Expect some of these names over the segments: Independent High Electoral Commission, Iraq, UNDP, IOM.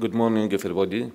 Good morning, everybody.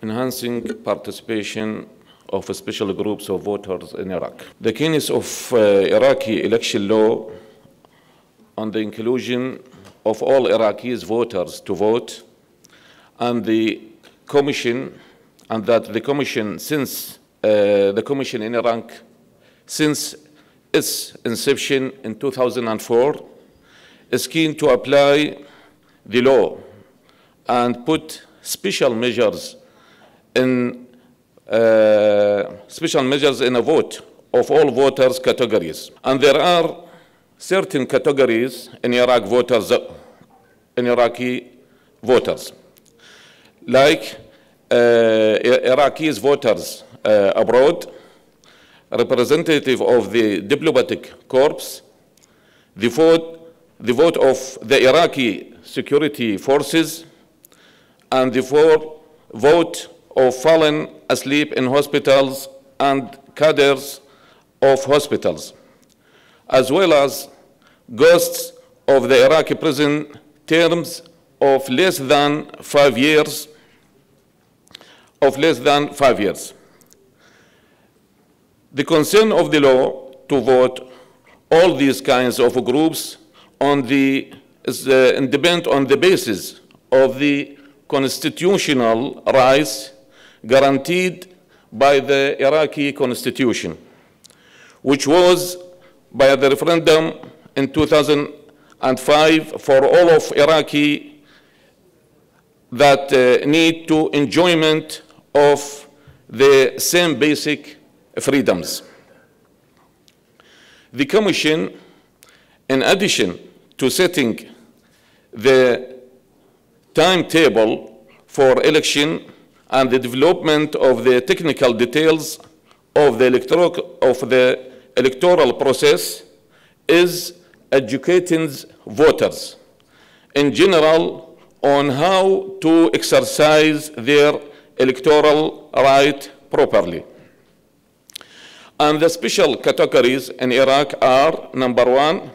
Enhancing participation of special groups of voters in Iraq. The keenness of Iraqi election law on the inclusion of all Iraqis voters to vote, and the commission in Iraq since its inception in 2004 is keen to apply the law and put special measures in a vote of all voters categories. And there are certain categories in Iraq voters, in Iraqi voters, like Iraqis voters abroad, representative of the diplomatic corps, the vote of the Iraqi security forces, and the vote of fallen asleep in hospitals and cadres of hospitals, as well as ghosts of the Iraqi prison terms of less than five years. The concern of the law to vote all these kinds of groups depends on the basis of the constitutional rights guaranteed by the Iraqi constitution, which was by the referendum in 2005 for all of Iraqi that need to enjoyment of the same basic freedoms. The Commission, in addition to setting the timetable for election and the development of the technical details of the electoral process, is educating voters in general on how to exercise their electoral right properly. And the special categories in Iraq are, number one,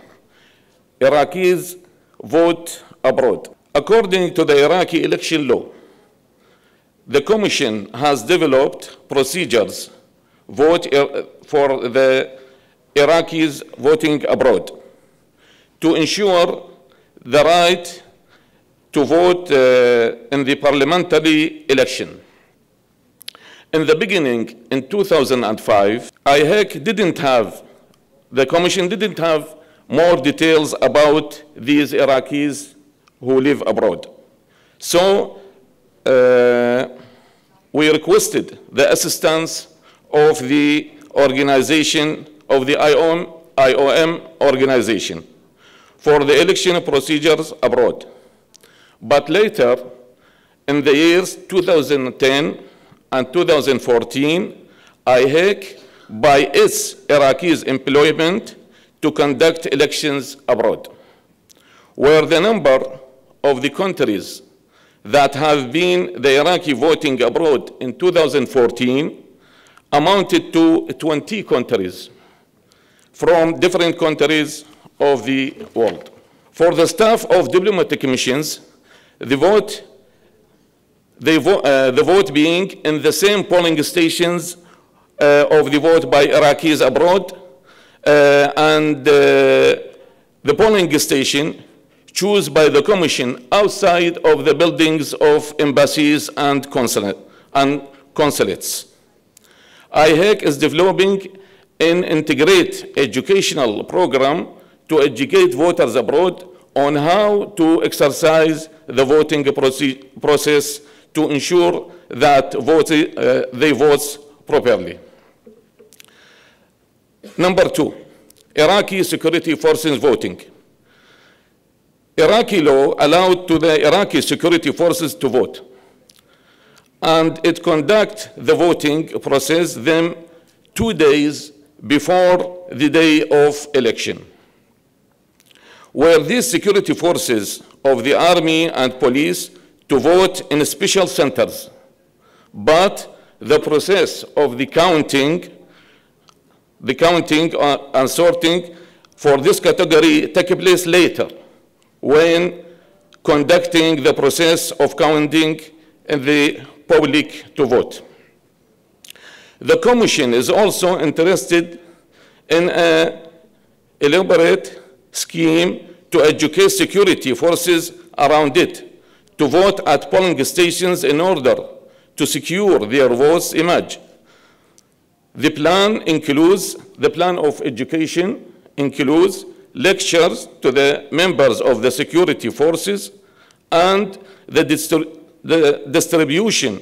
Iraqis vote abroad. According to the Iraqi election law, the Commission has developed procedures for the Iraqis voting abroad to ensure the right to vote in the parliamentary election. In the beginning, in 2005, IHEC the Commission didn't have more details about these Iraqis who live abroad. So we requested the assistance of the organization of the IOM organization for the election procedures abroad. But later, in the years 2010 and 2014, IHEC, by its Iraqis employment, to conduct elections abroad, where the number of the countries that have been the Iraqi voting abroad in 2014 amounted to 20 countries from different countries of the world. For the staff of diplomatic missions, the vote being in the same polling stations of the vote by Iraqis abroad, and the polling station chosen by the Commission outside of the buildings of embassies and consulates. IHEC is developing an integrated educational program to educate voters abroad on how to exercise the voting process to ensure that they vote properly. Number two, Iraqi security forces voting. Iraqi law allowed to the Iraqi security forces to vote, and it conducts the voting process them 2 days before the day of election, where these security forces of the army and police to vote in special centers, but the process of the counting and sorting for this category takes place later, when conducting the process of counting and the public to vote. The Commission is also interested in an elaborate scheme to educate security forces around it to vote at polling stations in order to secure their votes image. The plan of education includes lectures to the members of the security forces and the distribution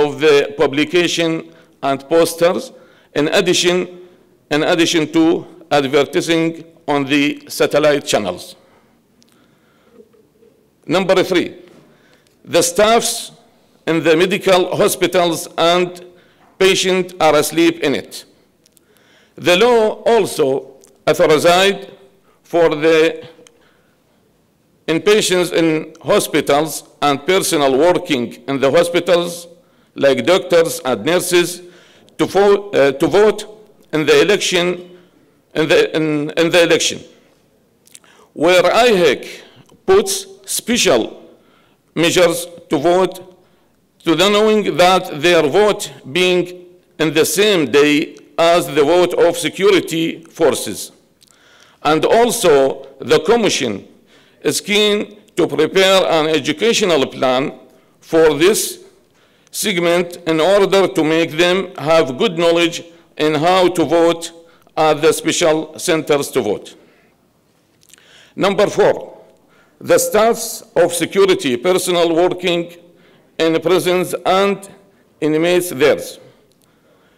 of the publication and posters, in addition to advertising on the satellite channels. Number three, the staffs in the medical hospitals and patients are asleep in it. The law also authorized for the inpatients in hospitals and personnel working in the hospitals, like doctors and nurses, to vote in the election. Where IHEC puts special measures to vote, to the knowing that their vote being in the same day as the vote of security forces. And also the Commission is keen to prepare an educational plan for this segment in order to make them have good knowledge in how to vote at the special centers to vote. Number four, the staffs of security personnel working in prisons and inmates there.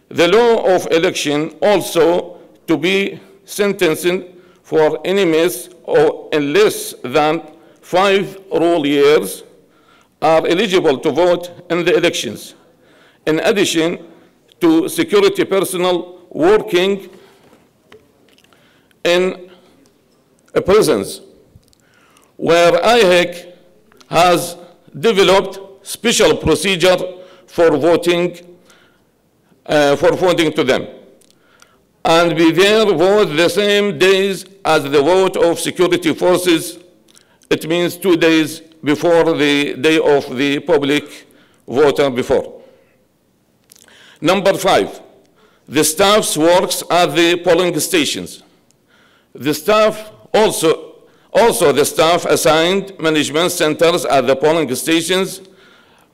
The law of election also to be sentenced for inmates in less than 5 rule years are eligible to vote in the elections, in addition to security personnel working in prisons, where IHEC has developed special procedure for voting to them, and be their vote the same days as the vote of security forces. It means 2 days before the day of the public voter before. Number five, the staff's works at the polling stations. The staff also the staff assigned management centers at the polling stations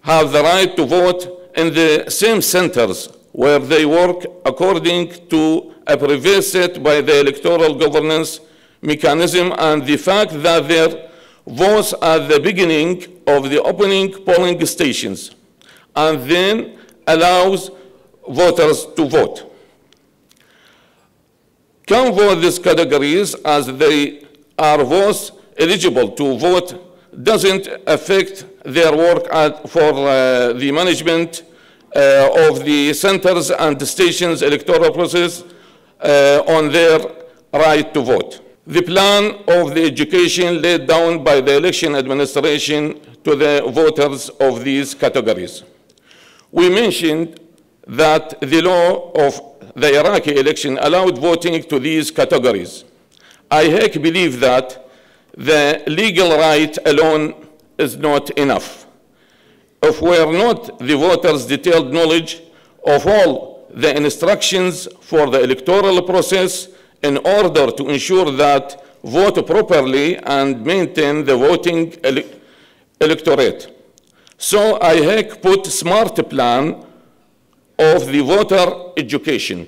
have the right to vote in the same centers where they work according to a previous set by the electoral governance mechanism, and the fact that their votes at the beginning of the opening polling stations and then allows voters to vote. Can vote these categories as they are votes eligible to vote doesn't affect their work for the management of the centers and the stations electoral process on their right to vote. The plan of the education laid down by the election administration to the voters of these categories. We mentioned that the law of the Iraqi election allowed voting to these categories. IHEC believe that the legal right alone is not enough. If were not the voters' detailed knowledge of all the instructions for the electoral process in order to ensure that vote properly and maintain the voting electorate. So IHEC put smart plan of the voter education,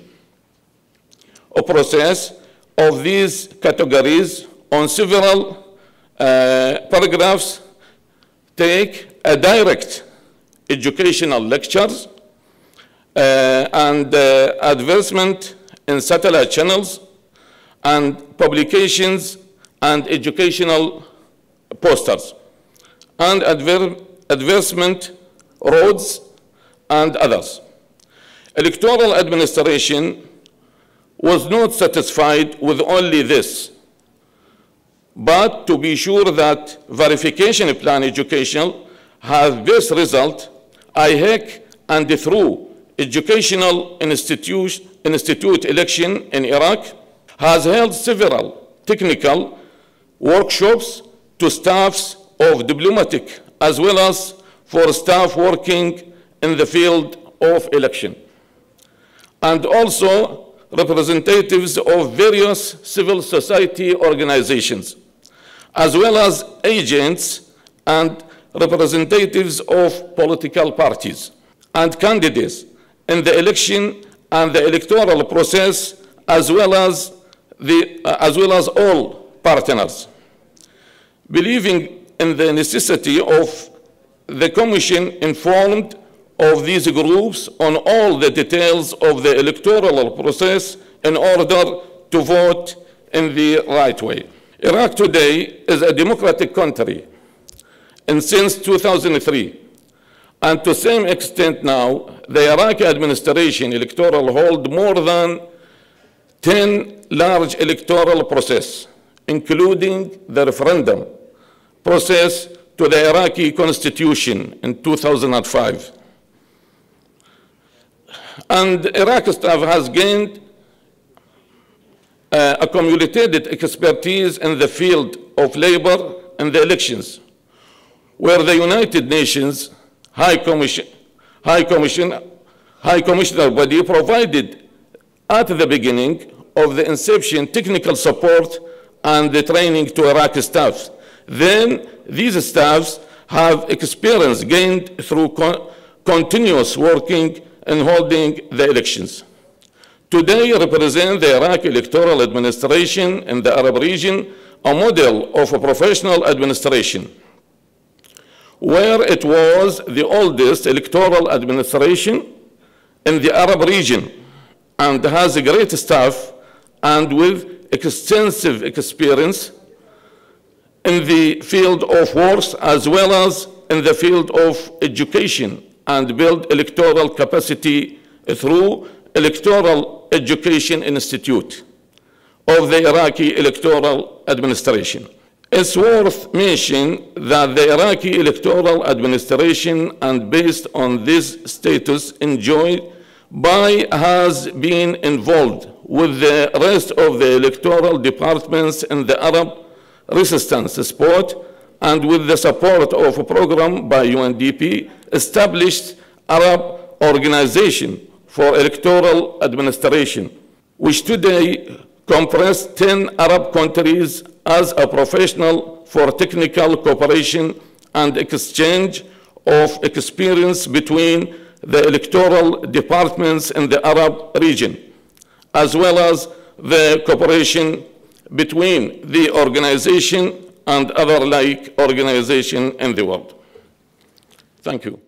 a process of these categories on several paragraphs, take a direct educational lectures and advertisement in satellite channels and publications and educational posters and advertisement roads and others. Electoral administration was not satisfied with only this, but to be sure that verification plan educational has best result, IHEC and through educational institute election in Iraq has held several technical workshops to staffs of diplomatic as well as for staff working in the field of election, and also representatives of various civil society organizations, as well as agents and representatives of political parties and candidates in the election and the electoral process, as well as all partners. Believing in the necessity of the Commission informed of these groups on all the details of the electoral process in order to vote in the right way. Iraq today is a democratic country, and since 2003, and to the same extent now, the Iraqi administration electoral hold more than 10 large electoral processes, including the referendum process to the Iraqi constitution in 2005. And Iraqi staff has gained accumulated expertise in the field of labor and the elections, where the United Nations High Commissioner body provided at the beginning of the inception technical support and the training to Iraqi staff. Then these staffs have experience gained through continuous working and holding the elections. Today represent the Iraqi electoral administration in the Arab region, a model of a professional administration, where it was the oldest electoral administration in the Arab region and has a great staff and with extensive experience in the field of wars as well as in the field of education, and build electoral capacity through Electoral Education Institute of the Iraqi Electoral Administration. It's worth mentioning that the Iraqi Electoral Administration, and based on this status enjoyed by, has been involved with the rest of the electoral departments in the Arab resistance sport, and with the support of a program by UNDP, established Arab Organization for Electoral Administration, which today comprises 10 Arab countries as a professional for technical cooperation and exchange of experience between the electoral departments in the Arab region, as well as the cooperation between the organization and other like organizations in the world. Thank you.